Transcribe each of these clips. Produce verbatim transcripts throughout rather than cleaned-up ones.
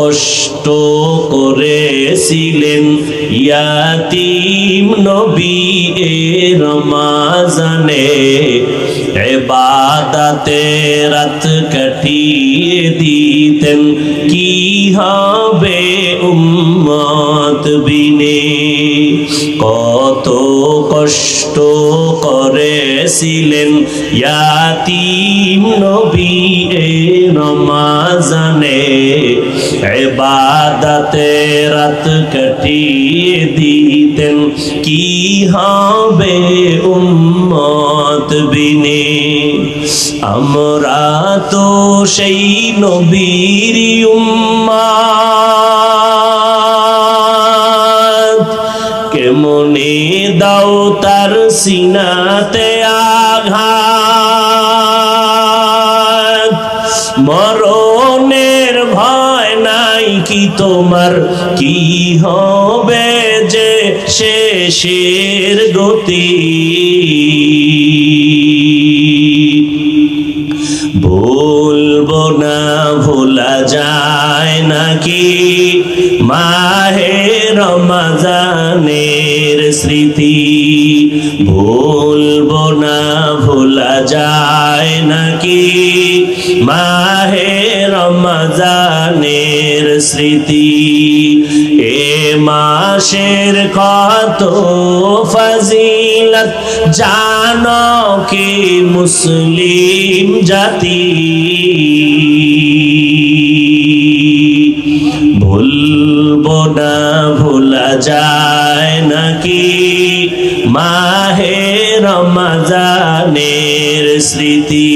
कष्ट करेছিলেন ইয়াতীম নবী এ রমজানে ইবাদতে রাত কাটিয়ে দিতেন কি হবে উম্মত বিনে কত কষ্ট করেছিলেন ইয়াতীম নবী এ রমজানে इबादते रत कटिए दीतन की हाबे उम्मत बिने अमरा तो शई नबीरी उम्मत के मुने दाओ तर सीनाते आघात मरो तोमर की होबे जे शेषेर गति भूलबो ना भूला जाए ना कि माहे रमजानेर स्मृति भूलबो ना भूला जाए ना कि माहे रमजानेर स्मृति ए माशेर कतो फजीलत जानो कि मुस्लिम जाति भूलबो ना भूला जाए ना कि माहे रमजानेर स्मृति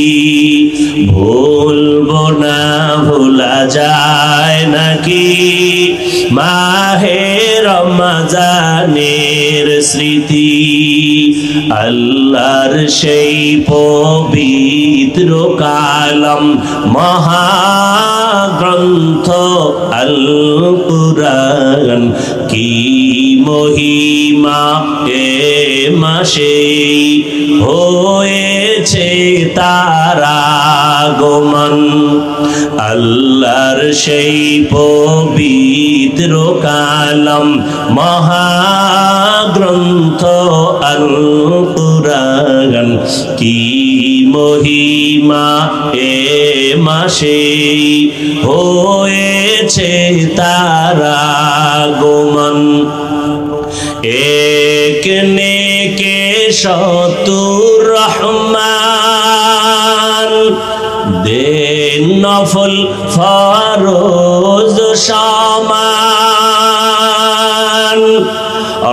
भूलबो ना भूला जाए ना कि माहे रमजानेर स्मृति अल्लाहर সেই পবিত্র কালাম মহাগ্রন্থ আল কুরআন কি মহিমা এ মাসে হয়েছে তারা আগমন আল্লাহর সেই পবিত্র কালাম মহাগ্রন্থ আল কুরআন কি মহিমা এ মাসে হয়েছে তারা আগমন एक ने के शतुर रहमान दे नफल फरोज शामान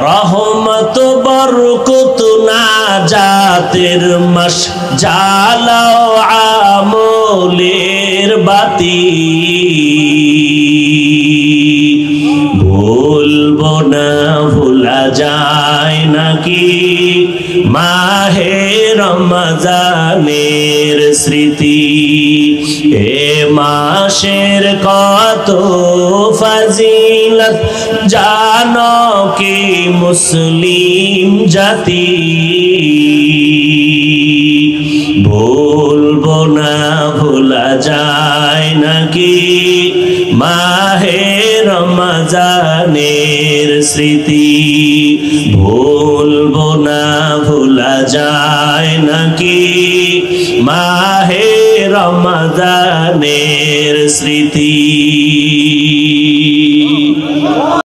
रहमत बरकत ना जातिर मश जाला आमलेर बाती भूलबो ना जाए ना कि माहे रमजानेर स्मृति ए माशेर कतो फजीलत जानो कि मुस्लिम जाति भूलबो ना भूला जाए ना कि माहे रमजानेर स्मृति भूलबो ना भूला जाए ना कि माहे रमजानेर स्मृति।